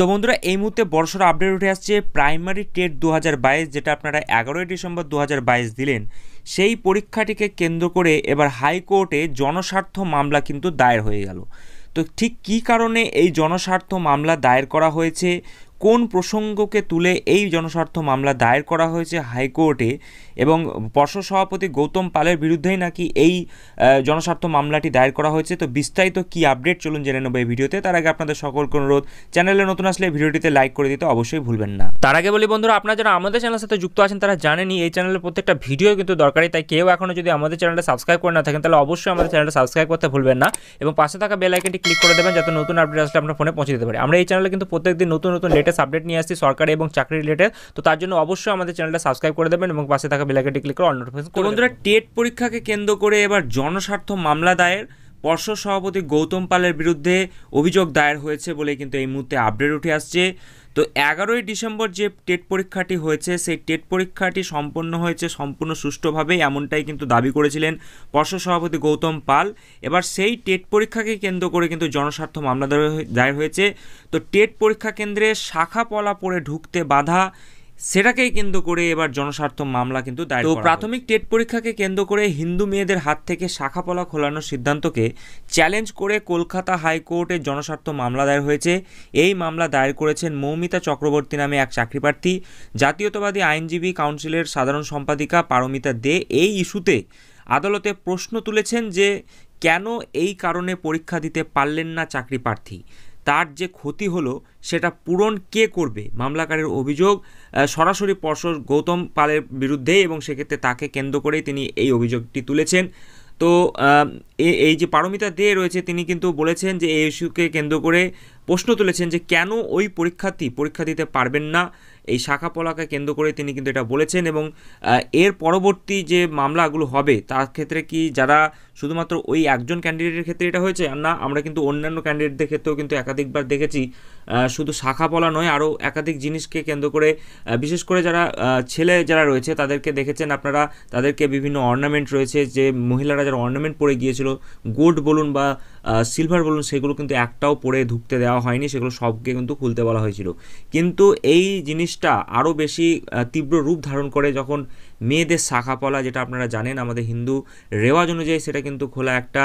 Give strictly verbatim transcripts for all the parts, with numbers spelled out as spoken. तो बंधुरा এই মুহূর্তে বড়সড় আপডেট উঠে আসছে প্রাইমারি টেট दो हज़ार बाईस যেটা আপনারা এগারোই ডিসেম্বর दो हज़ार बाईस দিলেন সেই পরীক্ষাটিকে কেন্দ্র করে এবার হাইকোর্টে জনস্বার্থ মামলা কিন্তু দায়ের হয়ে গেল। তো ঠিক কী কারণে এই জনস্বার্থ মামলা দায়ের করা হয়েছে, কোন প্রসঙ্গকে তুলে এই জনস্বার্থ মামলা দায়ের করা হয়েছে হাইকোর্টে এবং পর্ষদ সভাপতি গৌতম পালের বিরুদ্ধেই নাকি এই জনস্বার্থ মামলাটি দায়ের করা হয়েছে, তো বিস্তারিত কী আপডেট চলুন জেনে নেব এই ভিডিওতে। তার আগে আপনাদের সকলকে অনুরোধ চ্যানেলে নতুন আসলে ভিডিওটিতে লাইক করে দিতে অবশ্যই ভুলবেন না। তার আগে বলি বন্ধুরা, আপনারা যারা আমাদের চ্যানেলের সাথে যুক্ত আছেন তারা জানেনই এই চ্যানেলের প্রত্যেকটা ভিডিও কিন্তু দরকারি, তাই কেউ এখনও যদি আমাদের চ্যানেলটা সাবস্ক্রাইব করে না থাকেন তাহলে অবশ্যই আমাদের চ্যানেলটা সাবস্ক্রাইব করতে ভুলবেন না এবং পাশে থাকা বেল আইকনটি ক্লিক করে দেবেন যাতে নতুন আপডেট আসলে আপনার ফোনে পৌঁছে দিতে পারি। আমরা এই চ্যানেলে কিন্তু প্রত্যেকদিন নতুন নতুন লেটেস্ট আপডেট নিয়ে আসছি সরকারি এবং চাকরি রিলেটেড, তো তার জন্য অবশ্যই আমাদের চ্যানেলটা সাবস্ক্রাইব করে দেবেন এবং পাশে থাকা বেল আইকনটি ক্লিক করে অল নোটিফিকেশন। তো বন্ধুরা টেট পরীক্ষাকে কেন্দ্র করে এবার জনস্বার্থ মামলা দায়ের পর্ষদ সভাপতি গৌতম পালের বিরুদ্ধে অভিযোগ দায়ের হয়েছে বলে কিন্তু এই মুহূর্তে আপডেট উঠে আসছে। তো এগারোই ডিসেম্বর যে টেট পরীক্ষাটি হয়েছে সেই টেট পরীক্ষাটি সম্পন্ন হয়েছে সম্পূর্ণ সুষ্ঠুভাবে এমনটাই কিন্তু দাবি করেছিলেন পর্ষদ সভাপতি গৌতম পাল। এবার সেই টেট পরীক্ষাকে কেন্দ্র করে কিন্তু জনস্বার্থ মামলা দায়ের হয়েছে। তো টেট পরীক্ষা কেন্দ্রে শাখা পলা পড়ে ঢুকতে বাধা সেটাকেই কেন্দ্র করে এবার জনস্বার্থ মামলা কিন্তু দায়ের। তো প্রাথমিক টেট পরীক্ষাকে কেন্দ্র করে হিন্দু মেয়েদের হাত থেকে শাখাপলা খোলানোর সিদ্ধান্তকে চ্যালেঞ্জ করে কলকাতা হাইকোর্টে জনস্বার্থ মামলা দায়ের হয়েছে। এই মামলা দায়ের করেছেন মৌমিতা চক্রবর্তী নামে এক চাকরি প্রার্থী। জাতীয়তাবাদী আইনজীবী কাউন্সিলের সাধারণ সম্পাদিকা পারমিতা দে এই ইস্যুতে আদালতে প্রশ্ন তুলেছেন যে কেন এই কারণে পরীক্ষা দিতে পারলেন না চাকরি প্রার্থী, তার যে ক্ষতি হলো সেটা পূরণ কে করবে। মামলাকারীর অভিযোগ সরাসরি পর্ষদ গৌতম পালের বিরুদ্ধে এবং সেক্ষেত্রে তাকে কেন্দ্র করেই তিনি এই অভিযোগটি তুলেছেন। তো এই যে পারমিতা দে রয়েছে তিনি কিন্তু বলেছেন যে এই ইস্যুকে কেন্দ্র করে প্রশ্ন তুলেছেন যে কেন ওই পরীক্ষার্থী পরীক্ষা দিতে পারবেন না, এই শাখা পলাকে কেন্দ্র করে তিনি কিন্তু এটা বলেছেন। এবং এর পরবর্তী যে মামলাগুলো হবে তার ক্ষেত্রে কি যারা শুধুমাত্র ওই একজন ক্যান্ডিডেটের ক্ষেত্রে এটা হয়েছে না, আমরা কিন্তু অন্যান্য ক্যান্ডিডেটদের ক্ষেত্রেও কিন্তু একাধিকবার দেখেছি শুধু শাখা পলা নয় আরও একাধিক জিনিসকে কেন্দ্র করে, বিশেষ করে যারা ছেলে যারা রয়েছে তাদেরকে দেখেছেন আপনারা, তাদেরকে বিভিন্ন অর্নামেন্ট রয়েছে যে মহিলারা যারা অর্নামেন্ট পরে গিয়েছিল গোল্ড বলুন বা সিলভার বলুন সেগুলো কিন্তু একটাও পরে ঢুকতে দেওয়া হয়নি, সেগুলো সবকে কিন্তু খুলতে বলা হয়েছিল। কিন্তু এই জিনিসটা আরও বেশি তীব্র রূপ ধারণ করে যখন মেয়েদের শাখা পলা যেটা আপনারা জানেন আমাদের হিন্দু রেওয়াজ অনুযায়ী সেটা কিন্তু খোলা একটা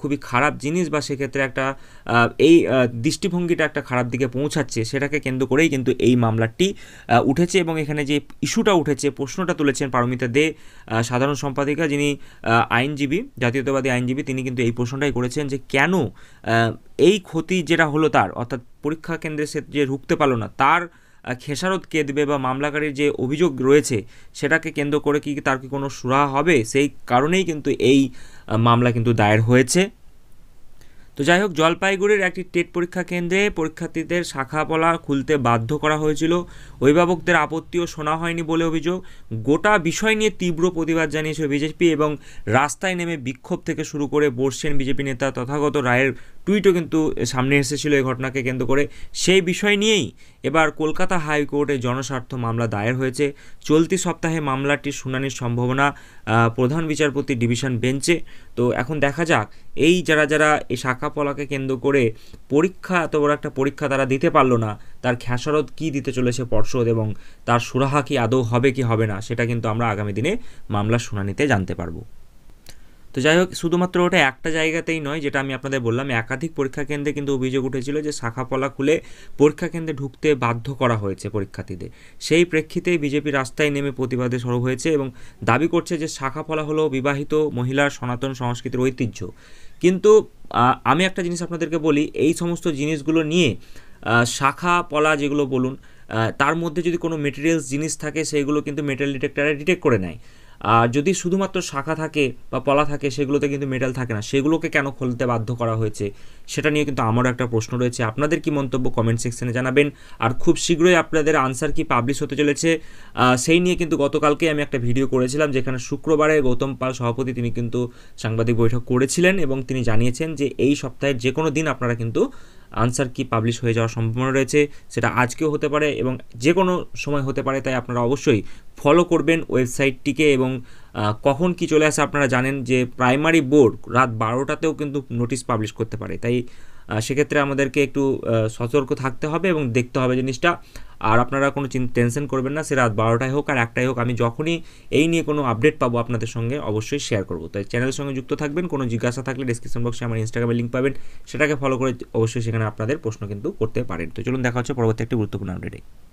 খুবই খারাপ জিনিস বা সেক্ষেত্রে একটা এই দৃষ্টিভঙ্গিটা একটা খারাপ দিকে পৌঁছাচ্ছে, সেটাকে কেন্দ্র করেই কিন্তু এই মামলাটি উঠেছে। এবং এখানে যে ইস্যুটা উঠেছে প্রশ্নটা তুলেছেন পারমিতা দে সাধারণ সম্পাদিকা যিনি আইনজীবী জাতীয়তাবাদী আইনজীবী তিনি কিন্তু এই প্রশ্নটাই করেছেন যে কেন এই ক্ষতি যেটা হলো তার অর্থাৎ পরীক্ষা কেন্দ্রে সে যে ঢুকতে পারলো না তার খেসারত কে দেবে বা মামলাকারীর যে অভিযোগ রয়েছে সেটাকে কেন্দ্র করে কি তার কি কোনো সুরাহা হবে, সেই কারণেই কিন্তু এই মামলা কিন্তু দায়ের হয়েছে। তো যাই হোক জলপাইগুড়ির একটি টেট পরীক্ষা কেন্দ্রে পরীক্ষার্থীদের শাখা পলা খুলতে বাধ্য করা হয়েছিল, অভিভাবকদের আপত্তিও শোনা হয়নি বলে অভিযোগ। গোটা বিষয় নিয়ে তীব্র প্রতিবাদ জানিয়েছে বিজেপি এবং রাস্তায় নেমে বিক্ষোভ থেকে শুরু করে বর্ষেন বিজেপি নেতা তথাগত রায়ের টুইটও কিন্তু সামনে এসেছিল এই ঘটনাকে কেন্দ্র করে। সেই বিষয় নিয়েই এবার কলকাতা হাইকোর্টে জনস্বার্থ মামলা দায়ের হয়েছে। চলতি সপ্তাহে মামলাটির শুনানির সম্ভাবনা প্রধান বিচারপতি ডিভিশন বেঞ্চে। তো এখন দেখা যাক এই যারা যারা এই শাখা পলাকে কেন্দ্র করে পরীক্ষা এত বড় একটা পরীক্ষা তারা দিতে পারলো না তার খেসারত কী দিতে চলেছে পর্ষদ এবং তার সুরাহা কি আদৌ হবে কি হবে না সেটা কিন্তু আমরা আগামী দিনে মামলার শুনানিতে জানতে পারবো। তো যাই হোক শুধুমাত্র ওটা একটা জায়গাতেই নয়, যেটা আমি আপনাদের বললাম একাধিক পরীক্ষা কেন্দ্রে কিন্তু অভিযোগ উঠেছিল যে শাখা পলা খুলে পরীক্ষা কেন্দ্রে ঢুকতে বাধ্য করা হয়েছে পরীক্ষার্থীদের। সেই প্রেক্ষিতে বিজেপি রাস্তায় নেমে প্রতিবাদে সরব হয়েছে এবং দাবি করছে যে শাখা পলা হলো বিবাহিত মহিলার সনাতন সংস্কৃতির ঐতিহ্য। কিন্তু আমি একটা জিনিস আপনাদেরকে বলি, এই সমস্ত জিনিসগুলো নিয়ে শাখা পলা যেগুলো বলুন তার মধ্যে যদি কোনো মেটেরিয়ালস জিনিস থাকে সেইগুলো কিন্তু মেটাল ডিটেক্টরে ডিটেক্ট করে নেয়, আর যদি শুধুমাত্র শাখা থাকে বা পলা থাকে সেগুলোতে কিন্তু মেটাল থাকে না, সেগুলোকে কেন খুলতে বাধ্য করা হয়েছে সেটা নিয়ে কিন্তু আমারও একটা প্রশ্ন রয়েছে। আপনাদের কি মন্তব্য কমেন্ট সেকশানে জানাবেন। আর খুব শীঘ্রই আপনাদের আনসার কি পাবলিশ হতে চলেছে সেই নিয়ে কিন্তু গতকালকে আমি একটা ভিডিও করেছিলাম যেখানে শুক্রবারে গৌতম পাল সভাপতি তিনি কিন্তু সাংবাদিক বৈঠক করেছিলেন এবং তিনি জানিয়েছেন যে এই সপ্তাহের যে কোনো দিন আপনারা কিন্তু আনসার কি পাবলিশ হয়ে যাওয়ার সম্ভাবনা রয়েছে, সেটা আজকেও হতে পারে এবং যে কোনো সময় হতে পারে। তাই আপনারা অবশ্যই ফলো করবেন ওয়েবসাইটটিকে এবং কখন কি চলে আসে আপনারা জানেন যে প্রাইমারি বোর্ড রাত বারোটাতেও কিন্তু নোটিশ পাবলিশ করতে পারে, তাই সেক্ষেত্রে আমাদেরকে একটু সতর্ক থাকতে হবে এবং দেখতে হবে জিনিসটা। আর আপনারা কোনো টেনশন করবেন না, সে রাত বারোটায় হোক আর একটাই হোক, আমি যখনই এই নিয়ে কোনো আপডেট পাবো আপনাদের সঙ্গে অবশ্যই শেয়ার করবো। তাই চ্যানেলের সঙ্গে যুক্ত থাকবেন, কোনো জিজ্ঞাসা থাকলে ডিসক্রিপশন বক্সে আমার ইনস্টাগ্রামে লিঙ্ক পাবেন, সেটাকে ফলো করে অবশ্যই সেখানে আপনাদের প্রশ্ন কিন্তু করতে পারেন। তো চলুন দেখা হচ্ছে পরবর্তী একটি গুরুত্বপূর্ণ আপডেটে।